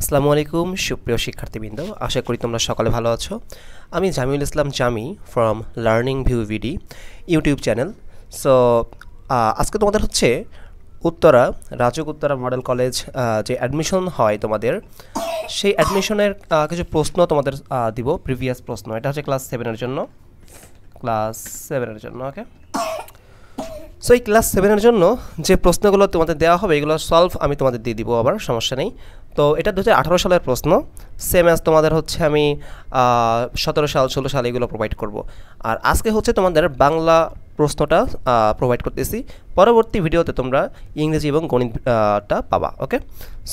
আসসালামু আলাইকুম সুপ্রিয় শিক্ষার্থীবৃন্দ আশা করি তোমরা সকলে ভালো আছো আমি Jamil Islam Jami from learning view ভিডি ইউটিউব চ্যানেল সো আজকে তোমাদের হচ্ছে উত্তরা রাজুক উত্তরা মডেল কলেজ যে অ্যাডমিশন হয় তোমাদের সেই অ্যাডমিশনের কিছু প্রশ্ন তোমাদের দিব প্রিভিয়াস প্রশ্ন এটা হচ্ছে ক্লাস 7 এর জন্য ওকে সো এই ক্লাস 7 এর জন্য যে প্রশ্নগুলো তোমাদের দেয়া হবে এগুলো সলভ আমি তোমাদের দিয়ে দিব আবার সমস্যা নেই তো এটা 2018 সালের প্রশ্ন সেম অ্যাজ তোমাদের হচ্ছে আমি 17 সাল 16 সাল এগুলো প্রোভাইড করব আর আজকে হচ্ছে তোমাদের বাংলা প্রশ্নটা প্রোভাইড করতেছি পরবর্তী ভিডিওতে তোমরা ইংরেজি এবং গণিতটা পাবা ওকে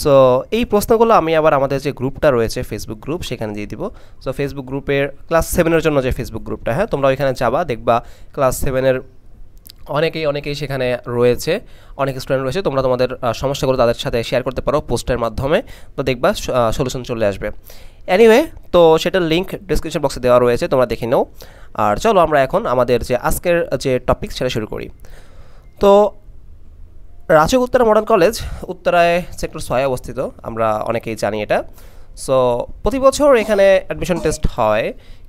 সো এই প্রশ্নগুলো আমি আবার আমাদের যে গ্রুপটা রয়েছে ফেসবুক গ্রুপ সেখানে দিয়ে দিব সো ফেসবুক গ্রুপের ক্লাস 7 এর জন্য যে ফেসবুক গ্রুপটা হ্যাঁ তোমরা ওখানে যাবা দেখবা ক্লাস 7 এর অনেকেই সেখানে রয়েছে অনেক স্টুডেন্ট রয়েছে তোমরা তোমাদের সমস্যাগুলো তাদের সাথে শেয়ার করতে পারো পোস্টের মাধ্যমে তো দেখবা সলিউশন চলে আসবে এনিওয়ে তো সেটার লিংক ডেসক্রিপশন বক্সে দেওয়া রয়েছে তোমরা দেখে নাও আর চলো আমরা এখন আমাদের যে আজকের যে টপিক সেটা শুরু করি তো রাজুক উত্তরা মডেল কলেজ উত্তরায় সেক্টর 6 অবস্থিত আমরা অনেকেই জানি এটা সো প্রতি বছর এখানে অ্যাডমিশন টেস্ট হয়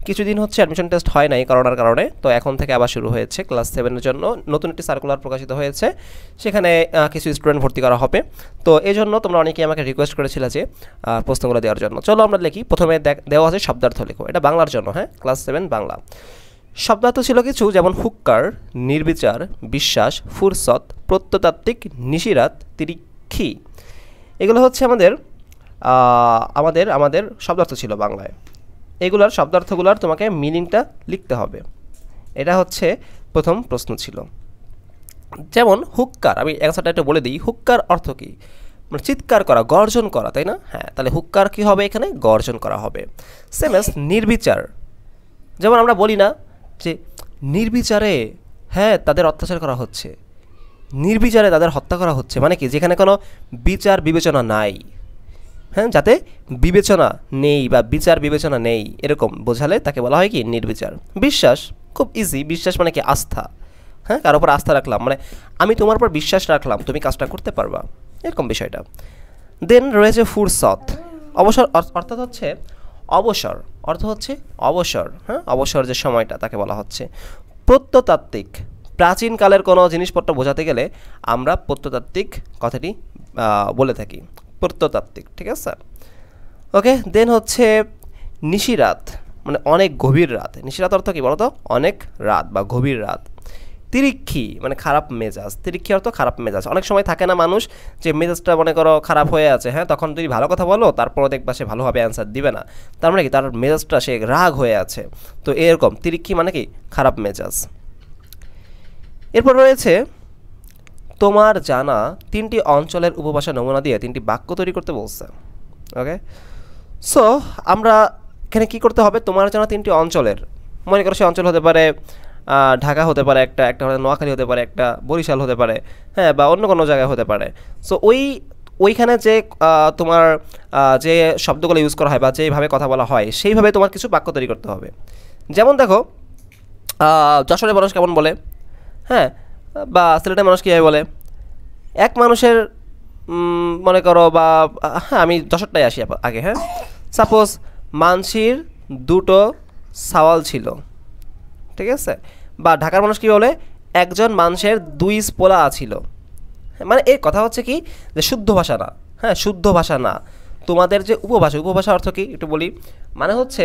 কিছুদিন হচ্ছে অ্যাডমিশন টেস্ট হয় নাই করোনার কারণে তো এখন থেকে আবার শুরু হয়েছে ক্লাস 7 এর জন্য নতুন একটি সার্কুলার প্রকাশিত হয়েছে সেখানে কিছু স্টুডেন্ট ভর্তি করা হবে তো এইজন্য তোমরা অনেকেই আমাকে রিকোয়েস্ট করেছিল যে প্রশ্নগুলো দেওয়ার জন্য চলো আমরা লিখি প্রথমে দেওয়া আছে শব্দার্থ লেখো এটা বাংলার জন্য হ্যাঁ ক্লাস 7 বাংলা শব্দার্থ ছিল কিছু যেমন হুক্কার নির্বিচার বিশ্বাস ফুরসত প্রত্নতাত্ত্বিক নিশিরাত তিরিক্ষি এগুলো হচ্ছে আমাদের শব্দার্থ ছিল বাংলায় এগুলার শব্দার্থগুলার তোমাকে মিনিংটা লিখতে হবে এটা হচ্ছে প্রথম প্রশ্ন ছিল যেমন হুক্কার আমি অ্যান্সারটা একটু বলে দিই হুক্কার অর্থ কি মানে চিৎকার করা গর্জন করা তাই না হ্যাঁ তাহলে হুক্কার কি হবে এখানে গর্জন করা হবে সেম অ্যাজ নির্বিচার যেমন আমরা বলি না যে নির্বিচারে হ্যাঁ তাদের অত্যাচার করা হচ্ছে নির্বিচারে তাদের হত্যা করা হচ্ছে মানে কি যেখানে কোনো বিচার বিবেচনা নাই হ্যাঁ যাতে বিবেচনা নেই বা বিচার বিবেচনা নেই এরকম বোঝালে তাকে বলা হয় কি নির্বিচার বিশ্বাস খুব ইজি বিশ্বাস মানে কি আস্থা হ্যাঁ কারো উপর আস্থা রাখলাম মানে আমি তোমার উপর বিশ্বাস রাখলাম তুমি কাজটা করতে পারবা এরকম বিষয়টা দেন রয়েছে ফুরসত অবসর অর্থাৎ হচ্ছে অবসর অর্থ হচ্ছে অবসর হ্যাঁ অবসর যে সময়টা তাকে বলা হচ্ছে প্রত্নতাত্ত্বিক প্রাচীনকালের কোনো জিনিসপত্র বোঝাতে গেলে আমরা প্রত্নতাত্ত্বিক কথাটি বলে থাকি প্রত্নতাত্ত্বিক ঠিক আছে ওকে দেন হচ্ছে নিশিরাত মানে অনেক গভীর রাত নিশিরাত অর্থ কি বলতো অনেক রাত বা গভীর রাত তিরিক্ষি মানে খারাপ মেজাজ তিরিক্ষি অর্থ খারাপ মেজাজ অনেক সময় থাকে না মানুষ যে মেজাজটা মনে করো খারাপ হয়ে আছে হ্যাঁ তখন যদি ভালো কথা বলো তারপরও দেখবা সে ভালোভাবে অ্যান্সার দিবে না তার মানে কি তার মেজাজটা সে রাগ হয়ে আছে তো এরকম তিরিক্ষি মানে কি খারাপ মেজাজ এরপর রয়েছে তোমার জানা তিনটি অঞ্চলের উপভাষা নমুনা দিয়ে তিনটি বাক্য তৈরি করতে বলছে ওকে সো আমরা এখানে কি করতে হবে তোমার জানা তিনটি অঞ্চলের মনে করো সে অঞ্চল হতে পারে ঢাকা হতে পারে একটা নোয়াখালী হতে পারে একটা বরিশাল হতে পারে হ্যাঁ বা অন্য কোনো জায়গায় হতে পারে সো ওইখানে যে তোমার যে শব্দগুলো ইউজ করা হয় বা যেভাবে কথা বলা হয় সেইভাবে তোমার কিছু বাক্য তৈরি করতে হবে যেমন দেখো যশোরে মানুষ কেমন বলে হ্যাঁ বা সিলেটের মানুষ কীভাবে বলে এক মানুষের মনে করো বা হ্যাঁ আমি যশোরটাই আসি আগে হ্যাঁ সাপোজ মানসির দুটো সাওয়াল ছিল ঠিক আছে বা ঢাকার মানুষ কী বলে একজন মানুষের দুই পোলা আছিল মানে এই কথা হচ্ছে কি যে শুদ্ধ ভাষা না হ্যাঁ শুদ্ধ ভাষা না তোমাদের যে উপভাষা উপভাষা অর্থ কি একটু বলি মানে হচ্ছে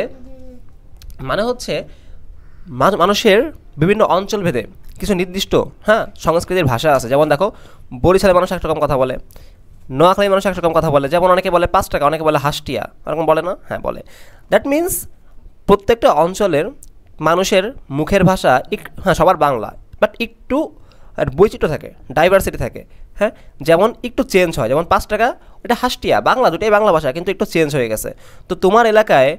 মানুষের বিভিন্ন অঞ্চল ভেদে কিছু নির্দিষ্ট হ্যাঁ সংস্কৃতির ভাষা আছে যেমন দেখো বরিশালের মানুষ একরকম কথা বলে নোয়াখালীর মানুষ একরকম কথা বলে যেমন অনেকে বলে 5 টাকা অনেকে বলে হাসটিয়া এরকম বলে না হ্যাঁ বলে দ্যাট মিন্স প্রত্যেকটা অঞ্চলের মানুষের মুখের ভাষা হ্যাঁ সবার বাংলা বাট একটু বৈচিত্র্য থাকে ডাইভার্সিটি থাকে হ্যাঁ যেমন একটু চেঞ্জ হয় যেমন 5 টাকা এটা হাসটিয়া বাংলা দুটোই বাংলা ভাষা কিন্তু একটু চেঞ্জ হয়ে গেছে তো তোমার এলাকায়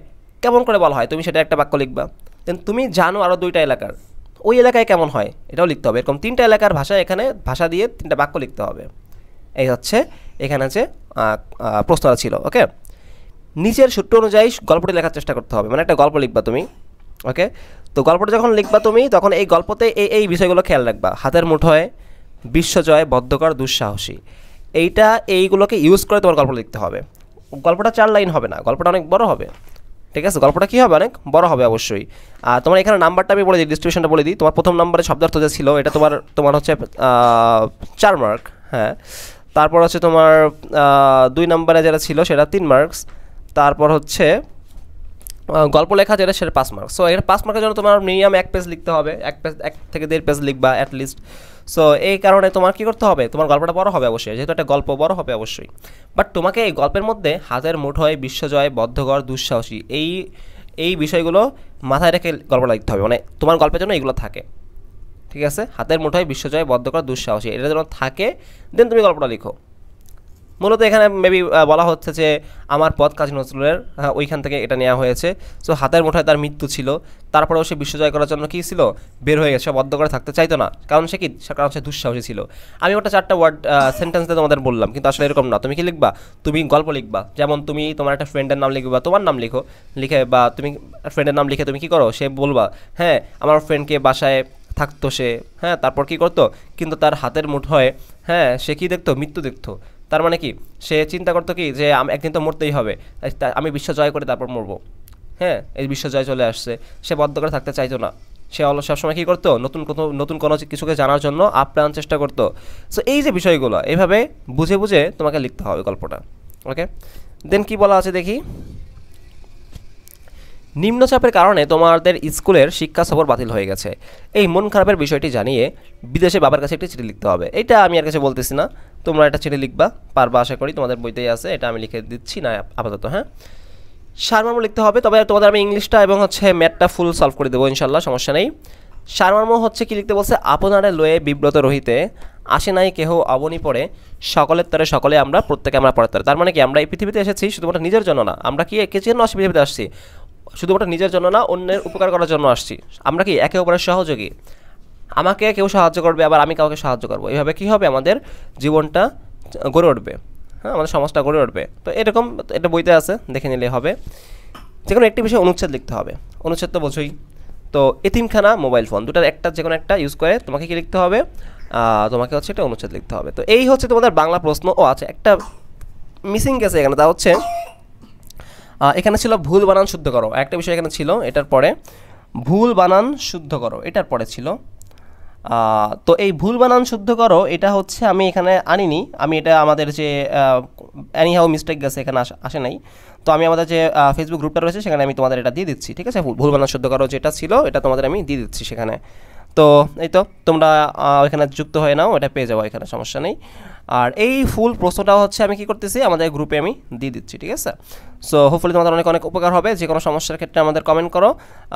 কেমন করে বলা হয় তুমি সেটা একটা বাক্য লিখবা দেন তুমি জানো আরও 2টা এলাকার ওই এলাকায় কেমন হয় এটাও লিখতে হবে এরকম 3টা এলাকার ভাষা এখানে ভাষা দিয়ে 3টা বাক্য লিখতে হবে এই হচ্ছে এখানে যে প্রশ্নটা ছিল ওকে নিচের সূত্র অনুযায়ী গল্পটি লেখার চেষ্টা করতে হবে মানে একটা গল্প লিখবা তুমি ওকে তো গল্পটা যখন লিখবা তুমি তখন এই গল্পতে এই বিষয়গুলো খেয়াল রাখবা হাতের মুঠোয় বিশ্বজয় বদ্ধকর দুঃসাহসী এইগুলোকে ইউজ করে তোমার গল্প লিখতে হবে গল্পটা 4 লাইন হবে না, গল্পটা অনেক বড় হবে। ঠিক আছে, গল্পটা কি হবে অনেক বড় হবে অবশ্যই। আর তোমার এখানে নাম্বারটা আমি বলে দিই, ডিস্ট্রিবিউশনটা বলে দিই। তোমার প্রথম নম্বরে শব্দার্থ যা ছিল এটা তোমার হচ্ছে 4 মার্ক, হ্যাঁ। তারপর হচ্ছে তোমার 2 নম্বরে যেটা ছিল সেটা 3 মার্কস। তারপর হচ্ছে গল্প লেখা যেটা সেটা 5 মার্কস। সো এর 5 মার্কের জন্য তোমার মিনিমাম 1 পেজ লিখতে হবে, 1 থেকে 1.5 পেজ লিখবা অ্যাটলিস্ট। সো এই কারণে তোমার কি করতে হবে, তোমার গল্পটা বড় হবে অবশ্যই, যেহেতু একটা গল্প বড় হবে অবশ্যই। বাট তোমাকে এই গল্পের মধ্যে হাতের মুঠোয় বিশ্বজয়, বদ্ধগড়, দুঃসাহসী এই বিষয়গুলো মাথায় রেখে গল্পটা লিখতে হবে। মানে তোমার গল্পের জন্য এগুলো থাকে, ঠিক আছে। হাতের মুঠোয় বিশ্বজয়, বদ্ধগড়, দুঃসাহসী এটা যেন থাকে, দেন তুমি গল্পটা লিখো। মূলত এখানে মেবি বলা হচ্ছে যে আমার পথ কাজী নজরুলের, হ্যাঁ, ওইখান থেকে এটা নেওয়া হয়েছে। সো হাতের মুঠোয় তার মৃত্যু ছিল, তারপরেও সে বিশ্বজয় করার জন্য কী ছিল, বের হয়ে গেছে, বদ্ধ করে থাকতে চাইতো না, কারণ সে কি, কারণ সে দুঃসাহসী ছিল। আমি ওটা 4টা ওয়ার্ড সেন্টেন্স দিয়ে তোমাদের বললাম, কিন্তু আসলে এরকম না। তুমি কি লিখবা, তুমি গল্প লিখবা। যেমন তুমি তোমার একটা ফ্রেন্ডের নাম লিখবে বা তোমার নাম লিখো, লিখে বা তুমি ফ্রেন্ডের নাম লিখে তুমি কী করো, সে বলবা হ্যাঁ আমার ফ্রেন্ডকে বাসায় থাকতো সে, হ্যাঁ, তারপর কী করতো, কিন্তু তার হাতের মুঠোয়, হ্যাঁ, সে কী দেখতো, মৃত্যু দেখতো। তার মানে কি, সে চিন্তা করতো কি যে আমি একদিন তো মরতেই হবে, আমি বিশ্ব জয় করে তারপর মরবো, হ্যাঁ, এই বিশ্ব জয় চলে আসছে। সে বদ্ধ করে থাকতে চাইতো না, সে সবসময় কী করতো, নতুন কোনো কিছুকে জানার জন্য আপ্রাণ চেষ্টা করতো। সো এই যে বিষয়গুলো, এইভাবে বুঝে বুঝে তোমাকে লিখতে হবে গল্পটা, ওকে। দেন কি বলা আছে দেখি, নিম্নচাপের কারণে তোমাদের স্কুলের শিক্ষা সফর বাতিল হয়ে গেছে। এই মন খারাপের বিষয়টি জানিয়ে বিদেশে বাবার কাছে একটি চিঠি লিখতে হবে। এটা আমি আর কাছে বলতেছি না, তোমরা একটা চিঠি লিখবা, পারবা, আশা করি তোমাদের বইতেই আছে, এটা আমি লিখে দিচ্ছি না আপাতত, হ্যাঁ। সারমর্ম লিখতে হবে, তবে তোমাদের আমি ইংলিশটা এবং হচ্ছে ম্যাথটা ফুল সলভ করে দেবো ইনশাল্লাহ, সমস্যা নেই। সারমর্ম হচ্ছে কি লিখতে বলছে, আপনারে লয়ে বিব্রত রহিতে আসে নাই কেহ অবনী পড়ে, সকলের তরে সকলে আমরা, প্রত্যেকে আমরা পড়ার তরে। তার মানে কি, আমরা এই পৃথিবীতে এসেছি শুধুমাত্র নিজের জন্য না, আমরা কি কিছু না পৃথিবীতে আসছি শুধুমাত্র নিজের জন্য না, অন্যের উপকার করার জন্য আসছি। আমরা কি একে অপরের সহযোগী, আমাকে কেউ সাহায্য করবে, আবার আমি কাউকে সাহায্য করবো। এইভাবে কী হবে, আমাদের জীবনটা গড়ে উঠবে, হ্যাঁ, আমাদের সমাজটা গড়ে উঠবে। তো এরকম এটা বইতে আছে, দেখে নিলে হবে। যে কোনো একটি বিষয়ে অনুচ্ছেদ লিখতে হবে, অনুচ্ছেদ তো বোঝোই। তো এতিমখানা, মোবাইল ফোন, দুটার একটা যে কোনো একটা ইউজ করে তোমাকে কী লিখতে হবে, তোমাকে হচ্ছে একটা অনুচ্ছেদ লিখতে হবে। তো এই হচ্ছে তোমাদের বাংলা প্রশ্ন। ও আচ্ছা, একটা মিসিং গেছে এখানে, তা হচ্ছে এখানে ছিল ভুল বানান শুদ্ধ করো, একটা বিষয় এখানে ছিল। এটার পরে ভুল বানান শুদ্ধ করো, এটার পরে ছিল। তো এই ভুল বানান শুদ্ধ করো এটা হচ্ছে আমি এখানে আনিনি, আমি এটা আমাদের যে অ্যানিহাও মিস্টেক গেছে এখানে আসে নাই। তো আমি আমাদের যে ফেসবুক গ্রুপটা রয়েছে সেখানে আমি তোমাদের এটা দিয়ে দিচ্ছি, ঠিক আছে। ভুল বানান শুদ্ধ করো যেটা ছিল এটা তোমাদের আমি দিয়ে দিচ্ছি সেখানে। তো এই তো তোমরা ওইখানে যুক্ত হয়ে নাও, এটা পেয়ে যাবো, এখানে সমস্যা নেই। আর এই ফুল প্রশ্নটা হচ্ছে আমি কি করতেছি, আমাদের গ্রুপে আমি দিয়ে দিচ্ছি, ঠিক আছে। সো হোপফুলি তোমাদের অনেক উপকার হবে। যে কোনো সমস্যার ক্ষেত্রে আমাদের কমেন্ট করো,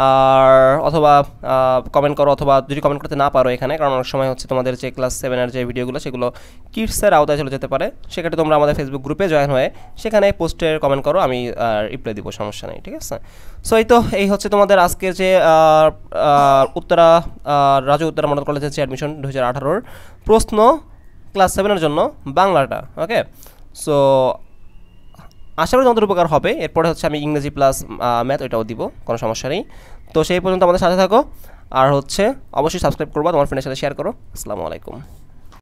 আর অথবা কমেন্ট করো, অথবা যদি কমেন্ট করতে না পারো এখানে, কারণ অনেক সময় হচ্ছে তোমাদের যে ক্লাস 7-এর যে ভিডিওগুলো সেগুলো কিডসের আওতায় চলে যেতে পারে, সেক্ষেত্রে তোমরা আমাদের ফেসবুক গ্রুপে জয়েন হয়ে সেখানে পোস্টের কমেন্ট করো, আমি রিপ্লাই দিব, সমস্যা নেই, ঠিক আছে। সো এই তো এই হচ্ছে তোমাদের আজকের যে উত্তরা রাজু উত্তরা মডেল কলেজের যে অ্যাডমিশন 2018-র প্রশ্ন ক্লাস 7-এর জন্য বাংলাটা, ওকে। সো আশা করি তোমাদের উপকার হবে। এরপরে হচ্ছে আমি ইংরেজি প্লাস ম্যাথ ওইটাও দিব, কোনো সমস্যা নেই। তো সেই পর্যন্ত আমাদের সাথে থাকো, আর হচ্ছে অবশ্যই সাবস্ক্রাইব করবা, তোমার ফ্রেন্ডের সাথে শেয়ার করো। আসসালামু আলাইকুম।